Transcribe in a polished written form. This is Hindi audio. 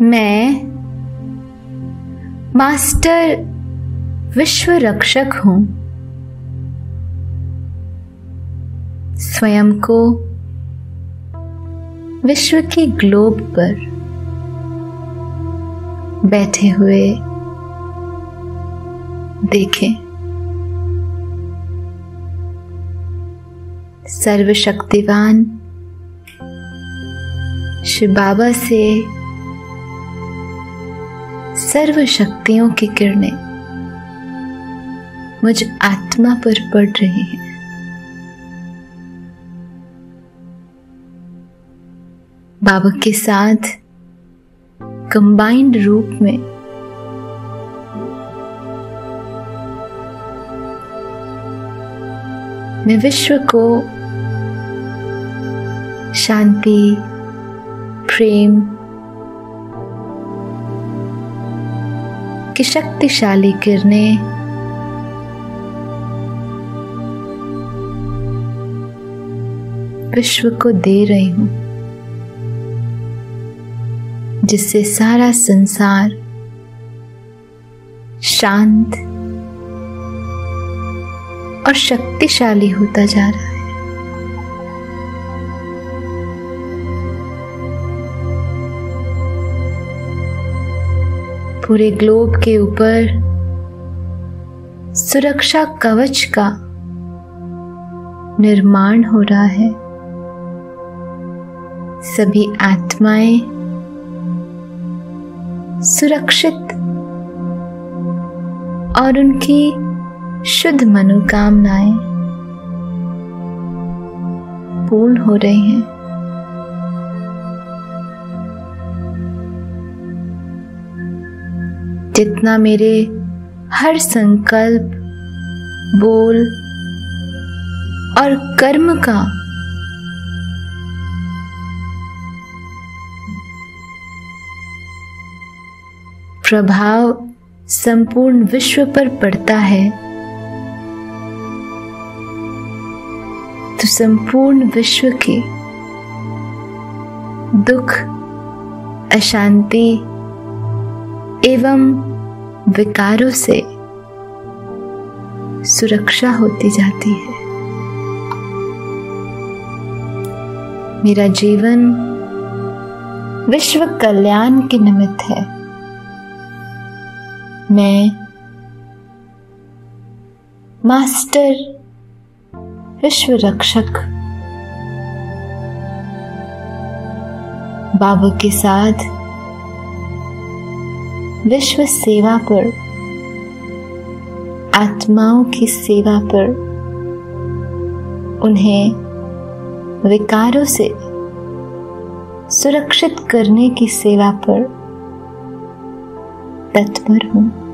मैं मास्टर विश्व रक्षक हूँ। स्वयं को विश्व के ग्लोब पर बैठे हुए देखें। सर्वशक्तिवान शिव बाबा से सर्व शक्तियों की किरणें मुझ आत्मा पर पड़ रही हैं। बाबा के साथ कंबाइंड रूप में मैं विश्व को शांति, प्रेम की शक्तिशाली किरणें विश्व को दे रही हूं, जिससे सारा संसार शांत और शक्तिशाली होता जा रहा है। पूरे ग्लोब के ऊपर सुरक्षा कवच का निर्माण हो रहा है। सभी आत्माएं सुरक्षित और उनकी शुद्ध मनोकामनाएं पूर्ण हो रही हैं। जितना मेरे हर संकल्प, बोल और कर्म का प्रभाव संपूर्ण विश्व पर पड़ता है, तो संपूर्ण विश्व के दुख, अशांति एवं विकारों से सुरक्षा होती जाती है। मेरा जीवन विश्व कल्याण के निमित्त है। मैं मास्टर विश्व रक्षक बाबा के साथ विश्व सेवा पर, आत्माओं की सेवा पर, उन्हें विकारों से सुरक्षित करने की सेवा पर तत्पर हूँ।